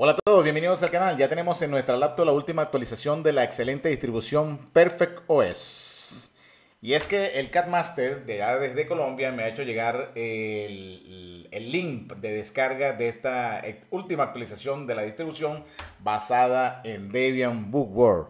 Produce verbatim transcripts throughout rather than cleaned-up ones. Hola a todos, bienvenidos al canal. Ya tenemos en nuestra laptop la última actualización de la excelente distribución Perfect O S. Y es que el Catmaster, de ya desde Colombia, me ha hecho llegar el, el link de descarga de esta última actualización de la distribución basada en Debian Bookworm.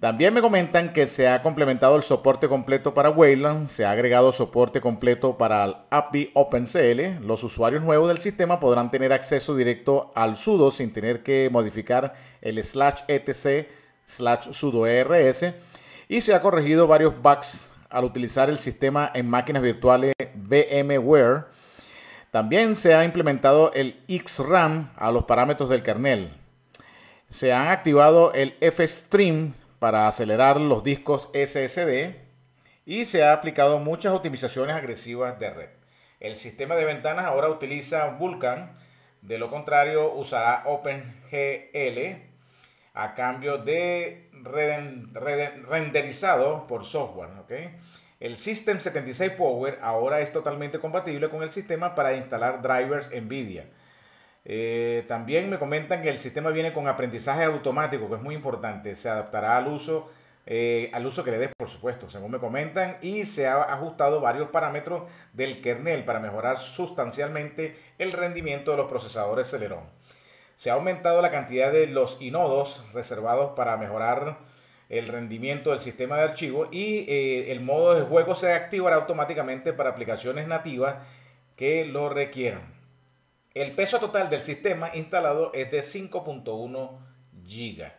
También me comentan que se ha complementado el soporte completo para Wayland, se ha agregado soporte completo para el A P I OpenCL. Los usuarios nuevos del sistema podrán tener acceso directo al sudo sin tener que modificar el slash etc slash sudo ers. Y se ha corregido varios bugs al utilizar el sistema en máquinas virtuales VMware. También se ha implementado el Zram a los parámetros del kernel. Se han activado el FStrim para acelerar los discos S S D y se ha aplicado muchas optimizaciones agresivas de red. El sistema de ventanas ahora utiliza Vulkan, de lo contrario usará OpenGL a cambio de reden, reden, renderizado por software, ¿okay? El System setenta y seis Power ahora es totalmente compatible con el sistema para instalar drivers NVIDIA. Eh, también me comentan que el sistema viene con aprendizaje automático, que es muy importante. Se adaptará al uso, eh, al uso que le des, por supuesto, según me comentan. Y se ha ajustado varios parámetros del kernel para mejorar sustancialmente el rendimiento de los procesadores Celeron. Se ha aumentado la cantidad de los inodos reservados para mejorar el rendimiento del sistema de archivo. Y eh, el modo de juego se activará automáticamente para aplicaciones nativas que lo requieran. El peso total del sistema instalado es de cinco punto uno gigas.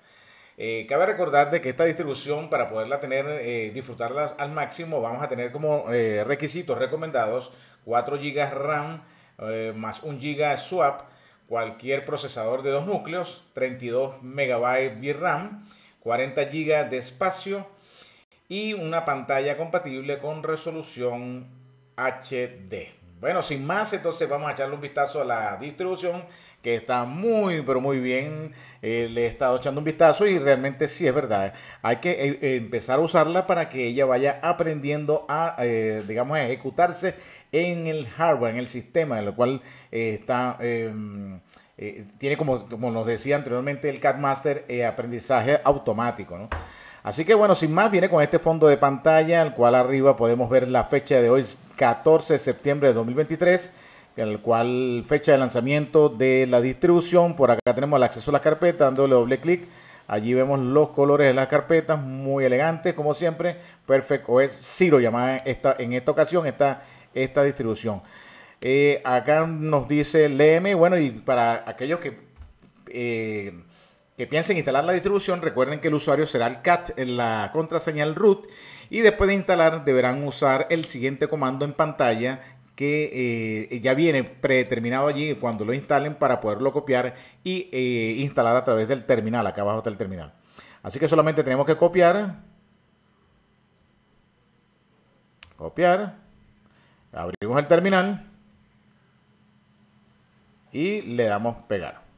Eh, cabe recordar de que esta distribución, para poderla tener, eh, disfrutarla al máximo, vamos a tener como eh, requisitos recomendados cuatro gigas RAM, eh, más un giga swap, cualquier procesador de dos núcleos, treinta y dos megabytes V RAM, cuarenta gigas de espacio y una pantalla compatible con resolución H D. Bueno, sin más, entonces vamos a echarle un vistazo a la distribución, que está muy, pero muy bien. Eh, le he estado echando un vistazo y realmente sí es verdad. Hay que eh, empezar a usarla para que ella vaya aprendiendo a, eh, digamos, a ejecutarse en el hardware, en el sistema, en lo cual eh, está... Eh, eh, tiene, como, como nos decía anteriormente, el Catmaster, eh, aprendizaje automático, ¿no? Así que bueno, sin más, viene con este fondo de pantalla, el cual arriba podemos ver la fecha de hoy, catorce de septiembre de dos mil veintitrés, el cual fecha de lanzamiento de la distribución. Por acá tenemos el acceso a las carpetas, dándole doble clic. Allí vemos los colores de las carpetas, muy elegantes, como siempre. Perfect O S Zero, llamada esta, en esta ocasión, esta, esta distribución. Eh, acá nos dice léeme, bueno, y para aquellos que... Eh, que piensen instalar la distribución, recuerden que el usuario será el cat en la contraseña root, y después de instalar deberán usar el siguiente comando en pantalla que eh, ya viene predeterminado allí cuando lo instalen, para poderlo copiar y eh, instalar a través del terminal. Acá abajo está el terminal, así que solamente tenemos que copiar, copiar, abrimos el terminal y le damos pegar.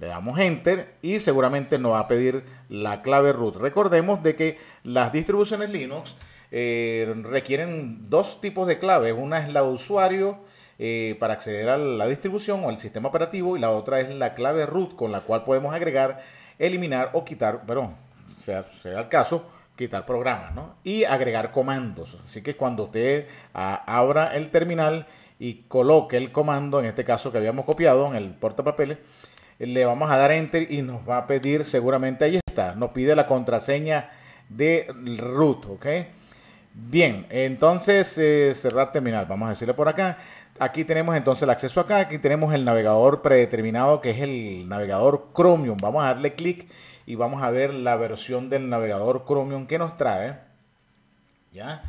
Le damos Enter y seguramente nos va a pedir la clave root. Recordemos de que las distribuciones Linux eh, requieren dos tipos de claves. Una es la usuario eh, para acceder a la distribución o al sistema operativo, y la otra es la clave root, con la cual podemos agregar, eliminar o quitar, perdón, sea, sea el caso, quitar programas, ¿no? Y agregar comandos. Así que cuando usted a, abra el terminal y coloque el comando, en este caso que habíamos copiado en el portapapeles, le vamos a dar Enter y nos va a pedir, seguramente ahí está, nos pide la contraseña de root, ¿ok? Bien, entonces eh, cerrar terminal, vamos a decirle por acá. Aquí tenemos entonces el acceso acá, aquí tenemos el navegador predeterminado, que es el navegador Chromium. Vamos a darle clic y vamos a ver la versión del navegador Chromium que nos trae, ¿ya?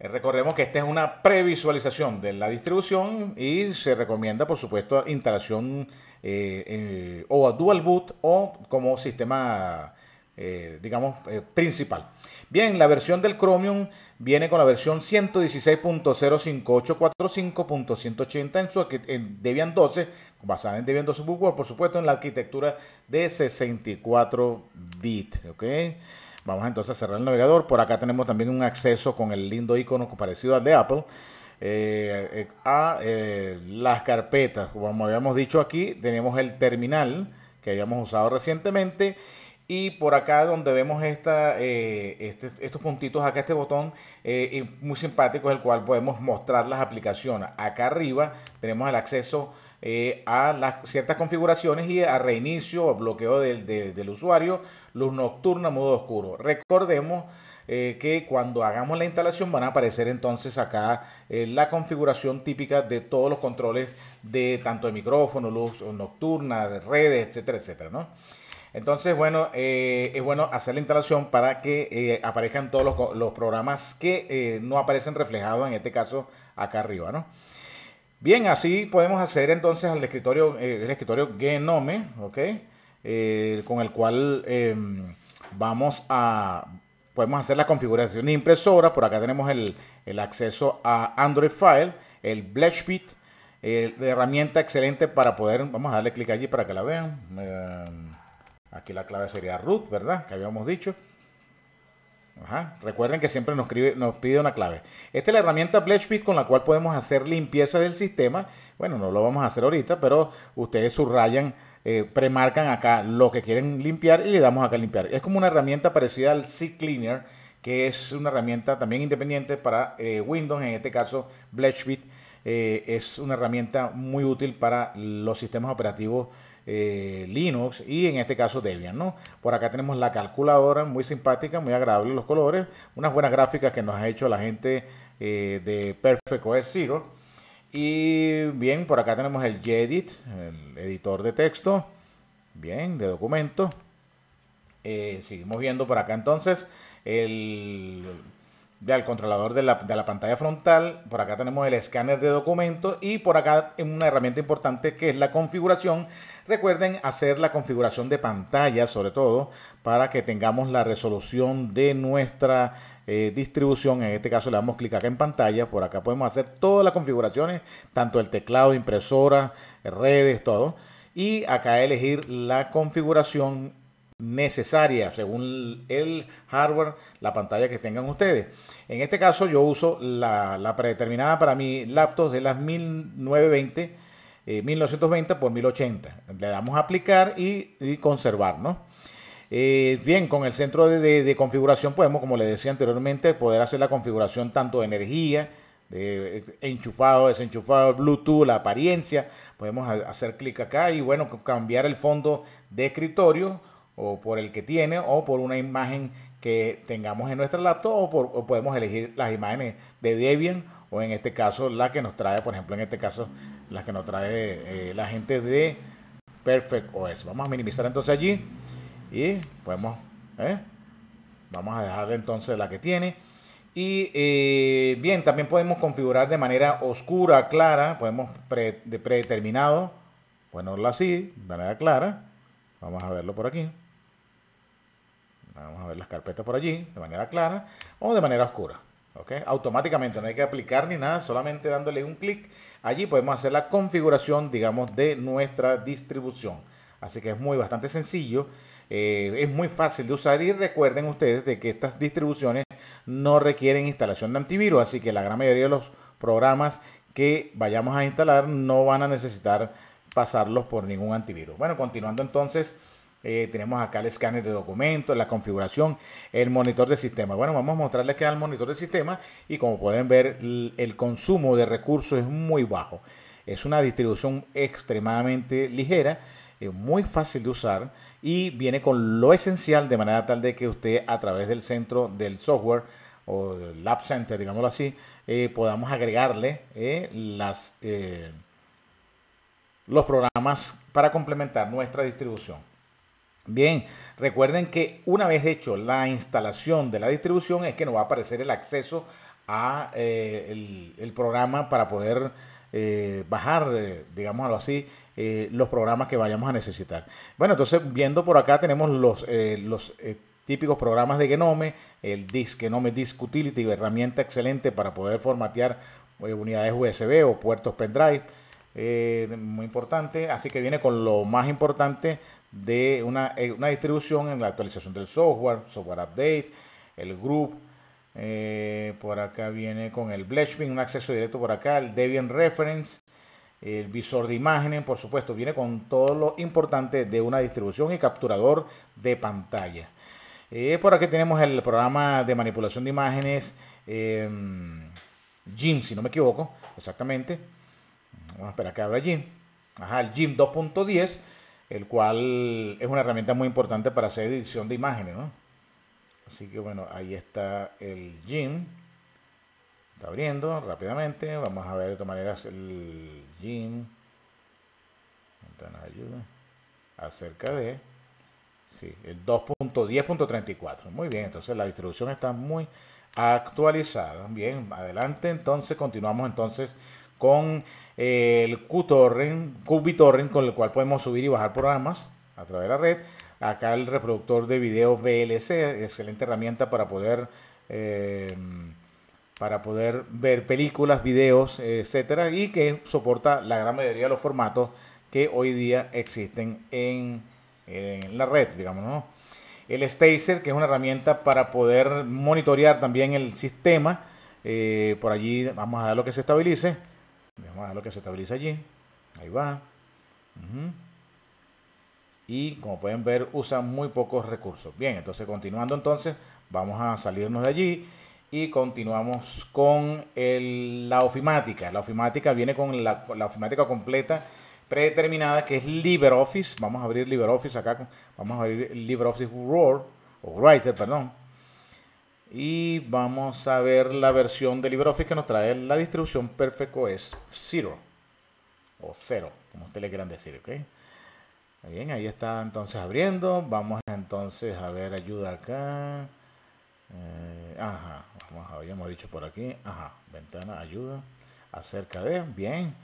Recordemos que esta es una previsualización de la distribución y se recomienda, por supuesto, instalación eh, eh, o a dual boot o como sistema, eh, digamos, eh, principal. Bien, la versión del Chromium viene con la versión ciento dieciséis punto cero cinco ocho cuatro cinco punto ciento ochenta en, su, en Debian doce, basada en Debian doce Bookworm, por supuesto, en la arquitectura de sesenta y cuatro bits, ¿ok? Vamos entonces a cerrar el navegador. Por acá tenemos también un acceso con el lindo icono parecido al de Apple. eh, eh, a eh, las carpetas. Como habíamos dicho aquí, tenemos el terminal que habíamos usado recientemente. Y por acá donde vemos esta, eh, este, estos puntitos, acá este botón eh, muy simpático, es el cual podemos mostrar las aplicaciones. Acá arriba tenemos el acceso eh, a las ciertas configuraciones y a reinicio o bloqueo del, del, del usuario, luz nocturna, modo oscuro. Recordemos eh, que cuando hagamos la instalación van a aparecer entonces acá eh, la configuración típica de todos los controles, de tanto de micrófono, luz nocturna, de redes, etcétera, etcétera, ¿no? Entonces, bueno, eh, es bueno hacer la instalación para que eh, aparezcan todos los, los programas que eh, no aparecen reflejados, en este caso, acá arriba, ¿no? Bien, así podemos acceder entonces al escritorio, eh, el escritorio GNOME, ¿ok? Eh, con el cual eh, vamos a, podemos hacer la configuración de impresora. Por acá tenemos el, el acceso a Android File, el BleachBit, eh, la herramienta excelente para poder, vamos a darle clic allí para que la vean. Eh, Aquí la clave sería root, ¿verdad? Que habíamos dicho. Ajá. Recuerden que siempre nos, escribe, nos pide una clave. Esta es la herramienta BleachBit con la cual podemos hacer limpieza del sistema. Bueno, no lo vamos a hacer ahorita, pero ustedes subrayan, eh, premarcan acá lo que quieren limpiar y le damos acá a limpiar. Es como una herramienta parecida al CCleaner, que es una herramienta también independiente para eh, Windows. En este caso, BleachBit eh, es una herramienta muy útil para los sistemas operativos Eh, Linux y en este caso Debian, ¿no? Por acá tenemos la calculadora, muy simpática, muy agradable los colores, unas buenas gráficas que nos ha hecho la gente eh, de Perfect O S Zero. Y bien, por acá tenemos el Gedit, el editor de texto, bien, de documento. Eh, seguimos viendo por acá entonces el, el controlador de la, de la pantalla frontal. Por acá tenemos el escáner de documentos y por acá una herramienta importante que es la configuración. Recuerden hacer la configuración de pantalla, sobre todo, para que tengamos la resolución de nuestra eh, distribución. En este caso le damos clic acá en pantalla. Por acá podemos hacer todas las configuraciones, tanto el teclado, impresora, redes, todo. Y acá elegir la configuración necesaria según el hardware, la pantalla que tengan ustedes. En este caso yo uso la, la predeterminada para mi laptop de las mil novecientos veinte, eh, mil novecientos veinte por mil ochenta. Le damos a aplicar y, y conservar, ¿no? Eh, bien, con el centro de, de, de configuración podemos, como les decía anteriormente, poder hacer la configuración tanto de energía, de enchufado, desenchufado, Bluetooth, la apariencia. Podemos hacer clic acá y, bueno, cambiar el fondo de escritorio o por el que tiene, o por una imagen que tengamos en nuestra laptop, o, por, o podemos elegir las imágenes de Debian, o en este caso la que nos trae, por ejemplo, en este caso, las que nos trae eh, la gente de Perfect O S. Vamos a minimizar entonces allí, y podemos, ¿eh? vamos a dejar entonces la que tiene. Y eh, bien, también podemos configurar de manera oscura, clara, podemos pre, de predeterminado, ponerlo así, de manera clara. Vamos a verlo por aquí. Vamos a ver las carpetas por allí, de manera clara o de manera oscura, ¿ok? Automáticamente, no hay que aplicar ni nada, solamente dándole un clic. Allí podemos hacer la configuración, digamos, de nuestra distribución. Así que es muy bastante sencillo, eh, es muy fácil de usar. Y recuerden ustedes de que estas distribuciones no requieren instalación de antivirus, así que la gran mayoría de los programas que vayamos a instalar no van a necesitar pasarlos por ningún antivirus. Bueno, continuando entonces, eh, tenemos acá el escáner de documentos, la configuración, el monitor de sistema. Bueno, vamos a mostrarles que al monitor de sistema, y como pueden ver, el consumo de recursos es muy bajo. Es una distribución extremadamente ligera, eh, muy fácil de usar, y viene con lo esencial, de manera tal de que usted, a través del centro del software o del Lab Center, digámoslo así, eh, podamos agregarle eh, las... Eh, los programas para complementar nuestra distribución. Bien, recuerden que una vez hecho la instalación de la distribución es que nos va a aparecer el acceso a eh, el, el programa para poder eh, bajar, eh, digámoslo así, eh, los programas que vayamos a necesitar. Bueno, entonces viendo por acá tenemos los, eh, los eh, típicos programas de GNOME, el Disk, GNOME Disk Utility, herramienta excelente para poder formatear eh, unidades U S B o puertos pendrive. Eh, muy importante, así que viene con lo más importante de una, una distribución en la actualización del software, software update, el group, Eh, por acá viene con el BleachBit, un acceso directo por acá, el Debian Reference, el visor de imágenes, por supuesto, viene con todo lo importante de una distribución y capturador de pantalla. Eh, por aquí tenemos el programa de manipulación de imágenes, eh, GIMP, si no me equivoco, exactamente. Vamos a esperar que abra GIMP. Ajá, el GIMP dos punto diez, el cual es una herramienta muy importante para hacer edición de imágenes, ¿no? Así que bueno, ahí está el GIMP. Está abriendo rápidamente. Vamos a ver de todas maneras el GIMP. Ventana de ayuda. Acerca de. Sí, el dos punto diez punto treinta y cuatro. Muy bien, entonces la distribución está muy actualizada. Bien, adelante. Entonces continuamos entonces con el QTorrent, QBitTorrent, con el cual podemos subir y bajar programas a través de la red. Acá el reproductor de videos V L C, excelente herramienta para poder eh, para poder ver películas, videos, etcétera, y que soporta la gran mayoría de los formatos que hoy día existen en, en la red, digamos, ¿no? El Stacer, que es una herramienta para poder monitorear también el sistema. Eh, por allí vamos a dar lo que se estabilice. Vamos a dar lo que se estabilice allí. Ahí va. Uh-huh. Y como pueden ver, usa muy pocos recursos. Bien, entonces continuando entonces, vamos a salirnos de allí y continuamos con el, la ofimática. La ofimática viene con la, la ofimática completa predeterminada, que es LibreOffice. Vamos a abrir LibreOffice acá. Vamos a abrir LibreOffice Word, o Writer, perdón. Y vamos a ver la versión de LibreOffice que nos trae la distribución Perfect O S Zero. O Cero, como ustedes le quieran decir, ¿ok? Bien, ahí está entonces abriendo. Vamos entonces a ver ayuda acá. Eh, ajá, vamos, habíamos dicho por aquí. Ajá, ventana, ayuda, acerca de, bien.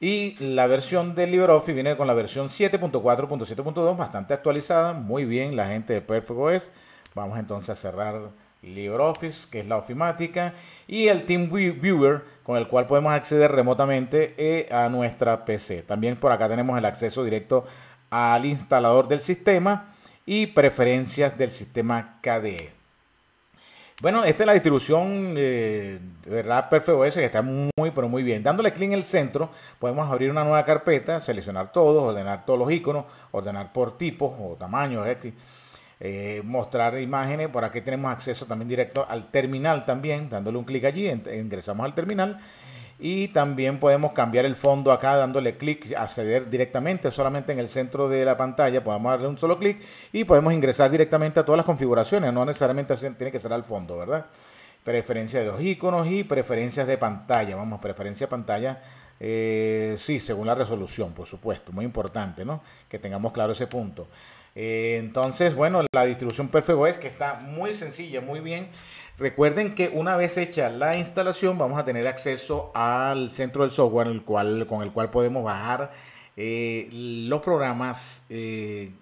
Y la versión de LibreOffice viene con la versión siete punto cuatro punto siete punto dos, bastante actualizada. Muy bien, la gente de Perfect O S. Vamos entonces a cerrar LibreOffice, que es la ofimática. Y el TeamViewer, con el cual podemos acceder remotamente eh, a nuestra P C. También por acá tenemos el acceso directo al instalador del sistema y preferencias del sistema K D E. Bueno, esta es la distribución eh, de verdad Perfect O S, que está muy pero muy bien. Dándole clic en el centro podemos abrir una nueva carpeta, seleccionar todos, ordenar todos los iconos, ordenar por tipos o tamaños, eh, eh, mostrar imágenes. Por aquí tenemos acceso también directo al terminal también, dándole un clic allí, ingresamos al terminal. Y también podemos cambiar el fondo acá dándole clic, acceder directamente solamente en el centro de la pantalla. Podemos darle un solo clic y podemos ingresar directamente a todas las configuraciones. No necesariamente tiene que ser al fondo, ¿verdad? Preferencia de los iconos y preferencias de pantalla. Vamos, preferencia de pantalla, eh, sí, según la resolución, por supuesto. Muy importante, ¿no? Que tengamos claro ese punto. Eh, entonces, bueno, la distribución Perfect O S, que está muy sencilla, muy bien. Recuerden que una vez hecha la instalación vamos a tener acceso al centro del software, el cual, con el cual podemos bajar eh, los programas eh,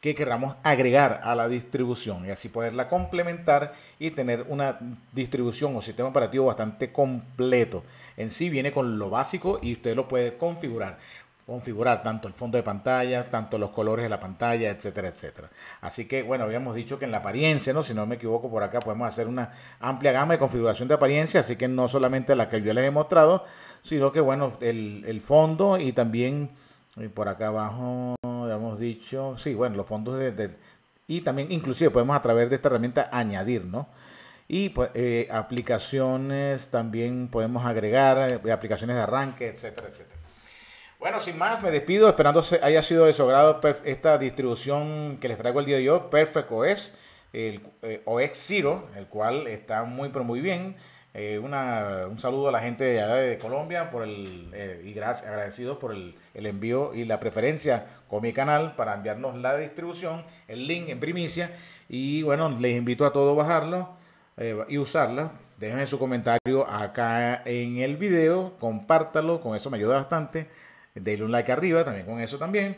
que queramos agregar a la distribución y así poderla complementar y tener una distribución o sistema operativo bastante completo. En sí viene con lo básico y usted lo puede configurar. Configurar tanto el fondo de pantalla, tanto los colores de la pantalla, etcétera, etcétera. Así que, bueno, habíamos dicho que en la apariencia, ¿no? Si no me equivoco, por acá podemos hacer una amplia gama de configuración de apariencia, así que no solamente la que yo les he mostrado, sino que, bueno, el, el fondo y también y por acá abajo habíamos dicho, sí, bueno, los fondos de, de, y también, inclusive, podemos a través de esta herramienta añadir, ¿no? Y pues, eh, aplicaciones, también podemos agregar eh, aplicaciones de arranque, etcétera, etcétera. Bueno, sin más, me despido, esperando haya sido de su agrado esta distribución que les traigo el día de hoy, Perfect O S, el eh, O S Zero, el cual está muy, pero muy bien. Eh, una, un saludo a la gente de, de Colombia por el, eh, y gracias, agradecidos por el, el envío y la preferencia con mi canal para enviarnos la distribución, el link en primicia. Y bueno, les invito a todos a bajarlo eh, y usarla. Déjenme su comentario acá en el video, compártalo, con eso me ayuda bastante. Denle un like arriba también con eso también.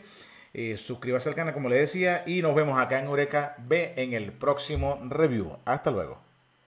Eh, suscríbase al canal, como les decía, y nos vemos acá en Eureka B en el próximo review. Hasta luego.